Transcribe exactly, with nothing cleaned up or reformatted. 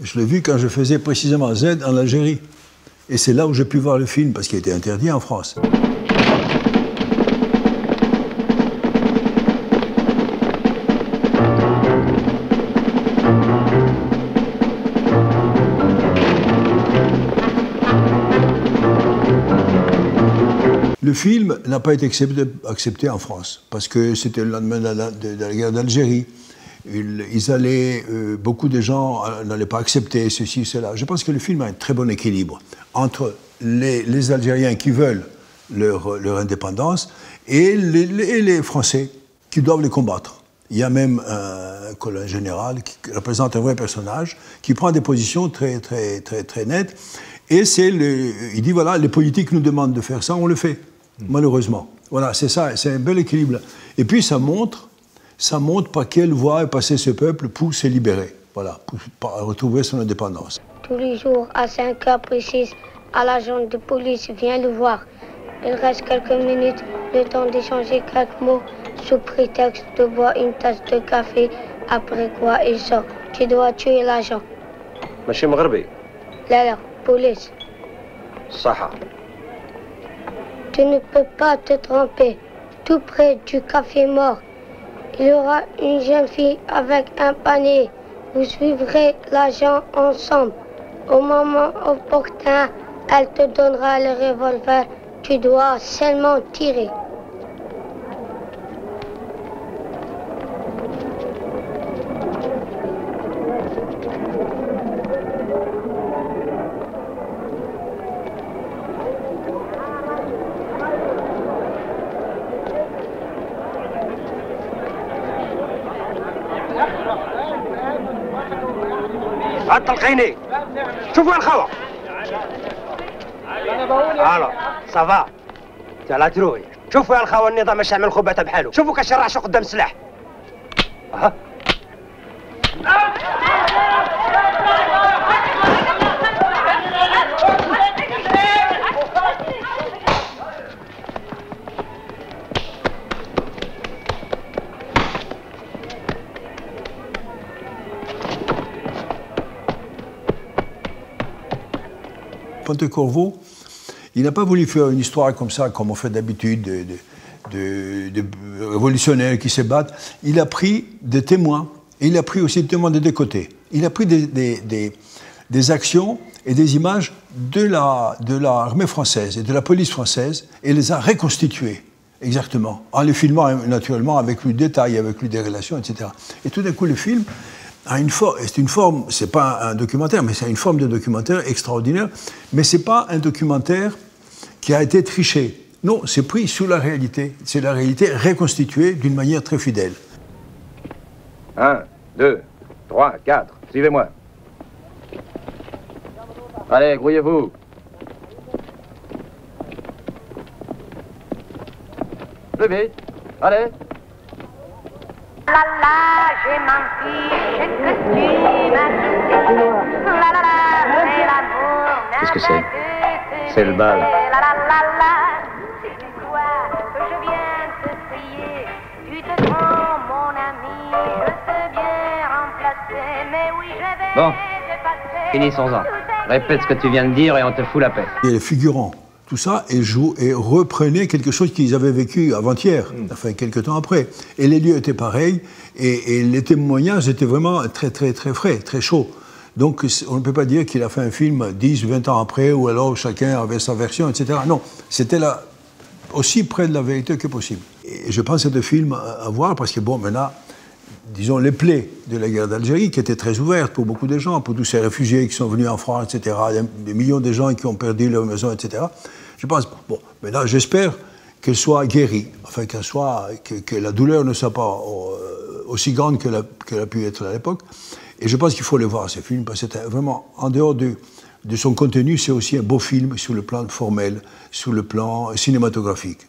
Je l'ai vu quand je faisais précisément Z en Algérie. Et c'est là où j'ai pu voir le film, parce qu'il était interdit en France. Le film n'a pas été accepté, accepté en France, parce que c'était le lendemain de la, de, de la guerre d'Algérie. Ils, ils allaient, euh, beaucoup de gens n'allaient pas accepter ceci, cela. Je pense que le film a un très bon équilibre entre les, les Algériens qui veulent leur, leur indépendance et les, les, les Français qui doivent les combattre. Il y a même un colonel général qui représente un vrai personnage, qui prend des positions très, très, très, très nettes. Et c'est le, il dit, voilà, les politiques nous demandent de faire ça, on le fait. Malheureusement. Voilà, c'est ça, c'est un bel équilibre. Et puis ça montre, ça montre par quelle voie est passé ce peuple pour se libérer, voilà, pour, pour retrouver son indépendance. Tous les jours, à cinq heures précises, à l'agent de police vient le voir. Il reste quelques minutes, le temps d'échanger quelques mots, sous prétexte de boire une tasse de café, après quoi il sort. Tu dois tuer l'agent. Monsieur Mgharbi. Là, là, police. Saha. Tu ne peux pas te tromper. Tout près du café mort, il y aura une jeune fille avec un panier. Vous suivrez l'agent ensemble. Au moment opportun, elle te donnera le revolver. Tu dois seulement tirer. Attalqini, tu vois le chaos. Alors, ça va. Tu as la trouille. Tu vois le chaos, le نظام يعمل خبطة بحاله. شوفوا كاش الرعش قدام سلاح. ها؟ Pontecorvo, il n'a pas voulu faire une histoire comme ça, comme on fait d'habitude, de, de, de, de révolutionnaires qui se battent. Il a pris des témoins, et il a pris aussi des témoins des deux côtés. Il a pris des, des, des, des actions et des images de la, de l'armée française et de la police française, et les a reconstituées, exactement, en les filmant naturellement avec plus de détails, avec plus de relations, et cetera. Et tout d'un coup, le film... C'est une forme, c'est pas un documentaire, mais c'est une forme de documentaire extraordinaire, mais c'est pas un documentaire qui a été triché. Non, c'est pris sous la réalité. C'est la réalité reconstituée d'une manière très fidèle. Un, deux, trois, quatre, suivez-moi. Allez, grouillez-vous. Plus vite, allez. La la, j'ai menti, c'est que tu m'as dit. La la la, c'est l'amour. Qu'est-ce que c'est? C'est le bal. La la la la, c'est toi que je viens te prier. Tu te prends, mon ami, je sais bien remplacer. Mais oui, je vais. Bon, finissons-en. Répète ce que tu viens de dire et on te fout la paix. Il est figurant. Tout ça, et, jouent, et reprenaient quelque chose qu'ils avaient vécu avant-hier, mmh. enfin, quelques temps après. Et les lieux étaient pareils, et, et les témoignages étaient vraiment très, très, très frais, très chauds. Donc, on ne peut pas dire qu'il a fait un film dix ou vingt ans après, ou alors chacun avait sa version, et cetera. Non, c'était aussi près de la vérité que possible. Et je pense à deux films à, à voir, parce que, bon, maintenant, disons, les plaies de la guerre d'Algérie, qui étaient très ouvertes pour beaucoup de gens, pour tous ces réfugiés qui sont venus en France, et cetera, des millions de gens qui ont perdu leur maison, et cetera. Je pense, bon, mais là, j'espère qu'elle soit guérie, enfin, qu'elle soit, que, que la douleur ne soit pas aussi grande qu'elle a, qu'elle a pu être à l'époque. Et je pense qu'il faut le voir, ce film, parce que c'est vraiment, en dehors de, de son contenu, c'est aussi un beau film sur le plan formel, sur le plan cinématographique.